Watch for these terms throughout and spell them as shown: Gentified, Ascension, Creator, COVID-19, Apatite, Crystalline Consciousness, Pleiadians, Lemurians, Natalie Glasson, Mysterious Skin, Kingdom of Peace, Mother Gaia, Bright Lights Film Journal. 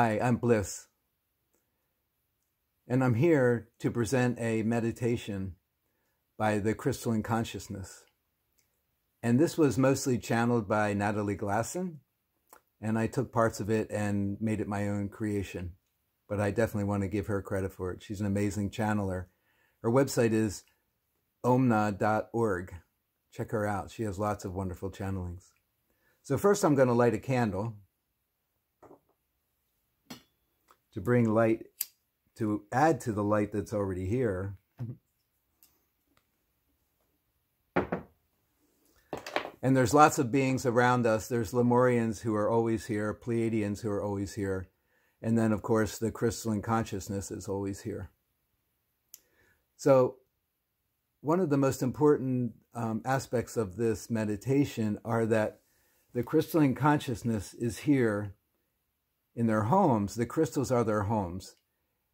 I'm Bliss, and I'm here to present a meditation by the Crystalline Consciousness. And this was mostly channeled by Natalie Glasson, and I took parts of it and made it my own creation. But I definitely want to give her credit for it. She's an amazing channeler. Her website is omna.org. Check her out. She has lots of wonderful channelings. So first I'm going to light a candle to bring light, to add to the light that's already here. And there's lots of beings around us. There's Lemurians who are always here, Pleiadians who are always here, and then, of course, the Crystalline Consciousness is always here. So one of the most important aspects of this meditation are that the Crystalline Consciousness is here in their homes. The crystals are their homes,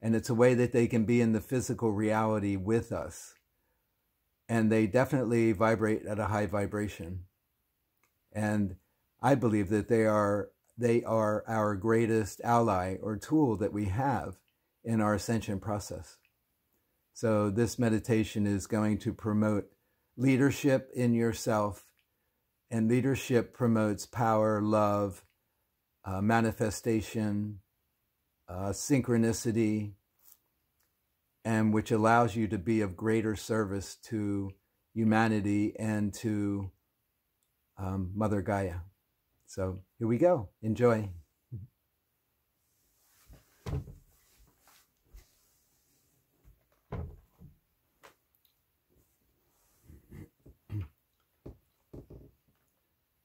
and it's a way that they can be in the physical reality with us. And they definitely vibrate at a high vibration. And I believe that they are our greatest ally or tool that we have in our ascension process. So this meditation is going to promote leadership in yourself, and leadership promotes power, love, manifestation, synchronicity, and which allows you to be of greater service to humanity and to Mother Gaia. So here we go. Enjoy.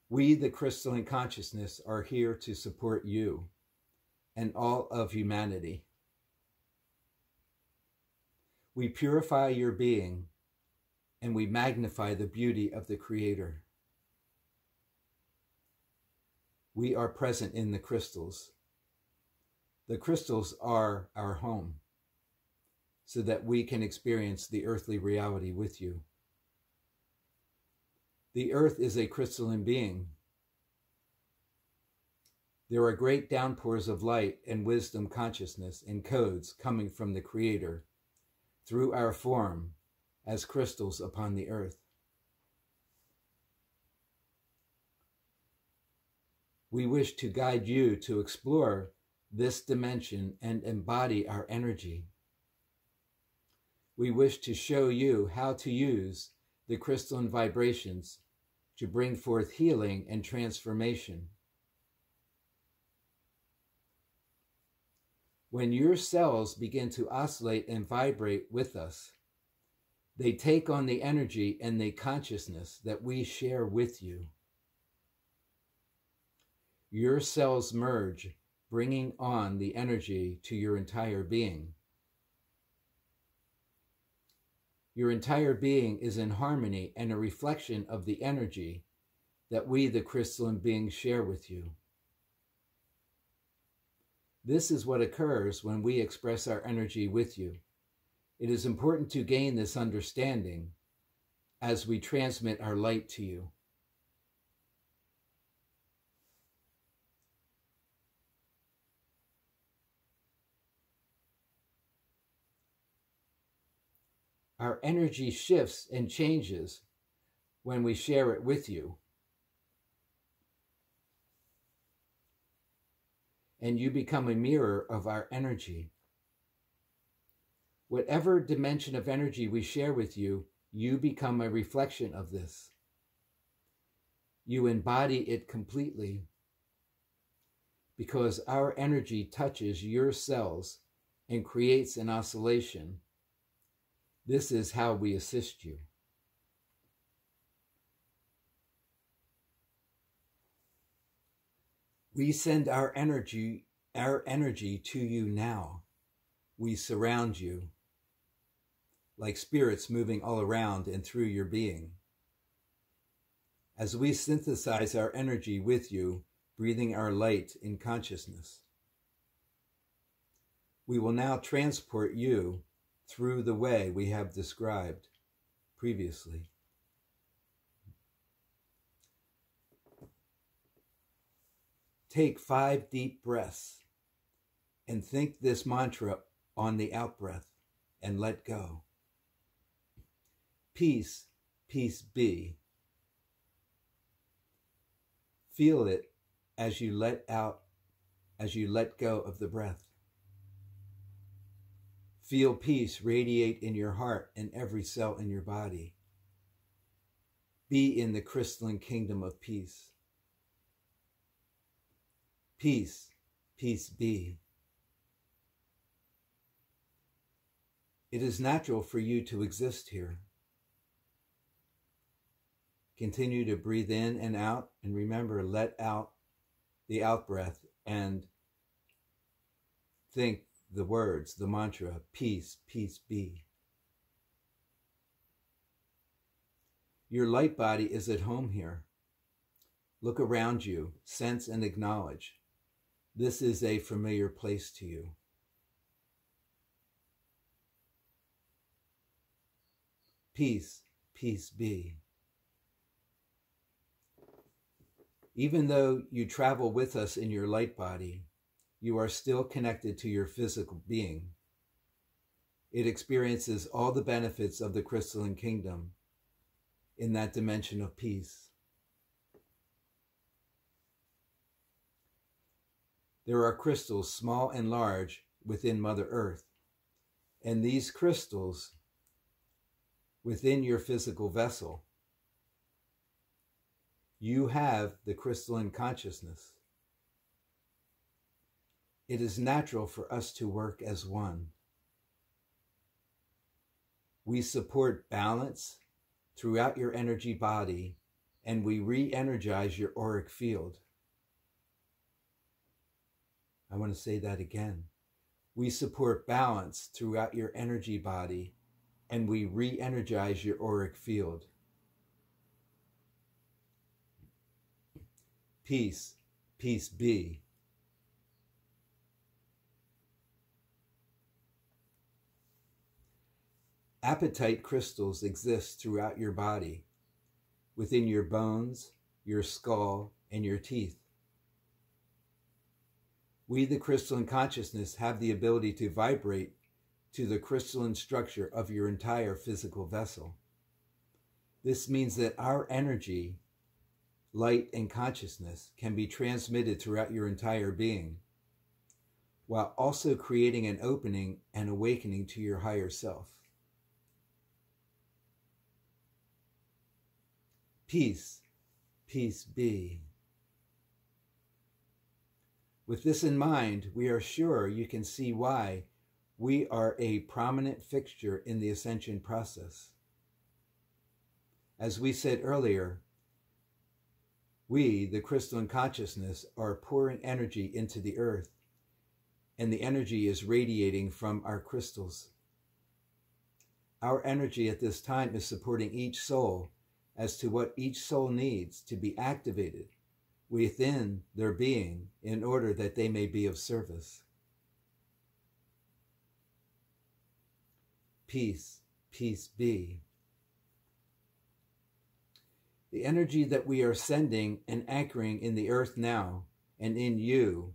We, the Crystalline Consciousness, are here to support you and all of humanity. We purify your being, and we magnify the beauty of the Creator. We are present in the crystals. The crystals are our home, so that we can experience the earthly reality with you. The earth is a crystalline being. There are great downpours of light and wisdom, consciousness, and codes coming from the Creator through our form as crystals upon the earth. We wish to guide you to explore this dimension and embody our energy. We wish to show you how to use the crystalline vibrations to bring forth healing and transformation. When your cells begin to oscillate and vibrate with us, they take on the energy and the consciousness that we share with you. Your cells merge, bringing on the energy to your entire being. Your entire being is in harmony and a reflection of the energy that we, the crystalline beings, share with you. This is what occurs when we express our energy with you. It is important to gain this understanding as we transmit our light to you. Our energy shifts and changes when we share it with you. And you become a mirror of our energy. Whatever dimension of energy we share with you, you become a reflection of this. You embody it completely because our energy touches your cells and creates an oscillation. This is how we assist you. We send our energy to you now. We surround you like spirits moving all around and through your being. As we synthesize our energy with you, breathing our light in consciousness, we will now transport you through the way we have described previously. Take 5 deep breaths and think this mantra on the out-breath and let go. Peace, peace be. Feel it as you let out, as you let go of the breath. Feel peace radiate in your heart and every cell in your body. Be in the crystalline kingdom of peace. Peace, peace be. It is natural for you to exist here. Continue to breathe in and out, and remember, let out the out-breath and think the words, the mantra, peace, peace be. Your light body is at home here. Look around you, sense and acknowledge. This is a familiar place to you. Peace, peace be. Even though you travel with us in your light body, you are still connected to your physical being. It experiences all the benefits of the crystalline kingdom in that dimension of peace. There are crystals, small and large, within Mother Earth, and these crystals within your physical vessel. You have the crystalline consciousness. It is natural for us to work as one. We support balance throughout your energy body, and we re-energize your auric field. I want to say that again. We support balance throughout your energy body, and we re-energize your auric field. Peace, peace be. Apatite crystals exist throughout your body, within your bones, your skull, and your teeth. We, the crystalline consciousness, have the ability to vibrate to the crystalline structure of your entire physical vessel. This means that our energy, light, and consciousness can be transmitted throughout your entire being, while also creating an opening and awakening to your higher self. Peace, peace be. With this in mind, we are sure you can see why we are a prominent fixture in the ascension process. As we said earlier, we, the crystalline consciousness, are pouring energy into the earth, and the energy is radiating from our crystals. Our energy at this time is supporting each soul as to what each soul needs to be activated within their being in order that they may be of service. Peace, peace be. The energy that we are sending and anchoring in the earth now and in you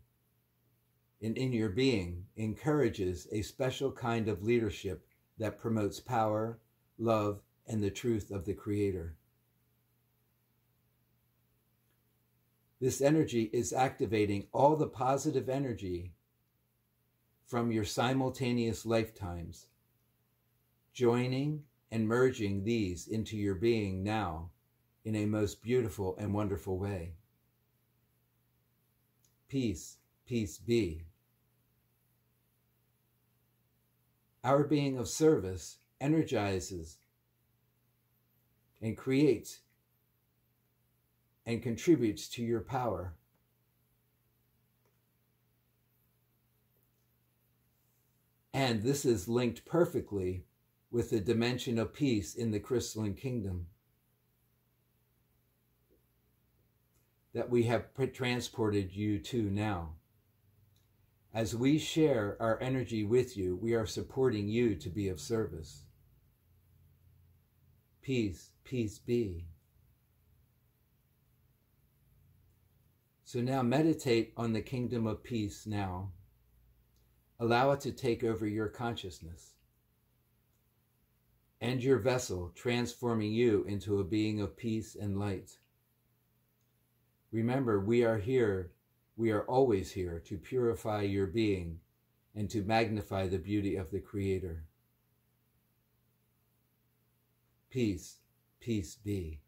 and in your being encourages a special kind of leadership that promotes power, love, and the truth of the Creator. This energy is activating all the positive energy from your simultaneous lifetimes, joining and merging these into your being now in a most beautiful and wonderful way. Peace, peace be. Our being of service energizes and creates and contributes to your power. And this is linked perfectly with the dimension of peace in the crystalline kingdom that we have transported you to now. As we share our energy with you, we are supporting you to be of service. Peace, peace be. So now meditate on the kingdom of peace now, Allow it to take over your consciousness and your vessel, transforming you into a being of peace and light. Remember, we are here, we are always here to purify your being and to magnify the beauty of the Creator. Peace, peace be.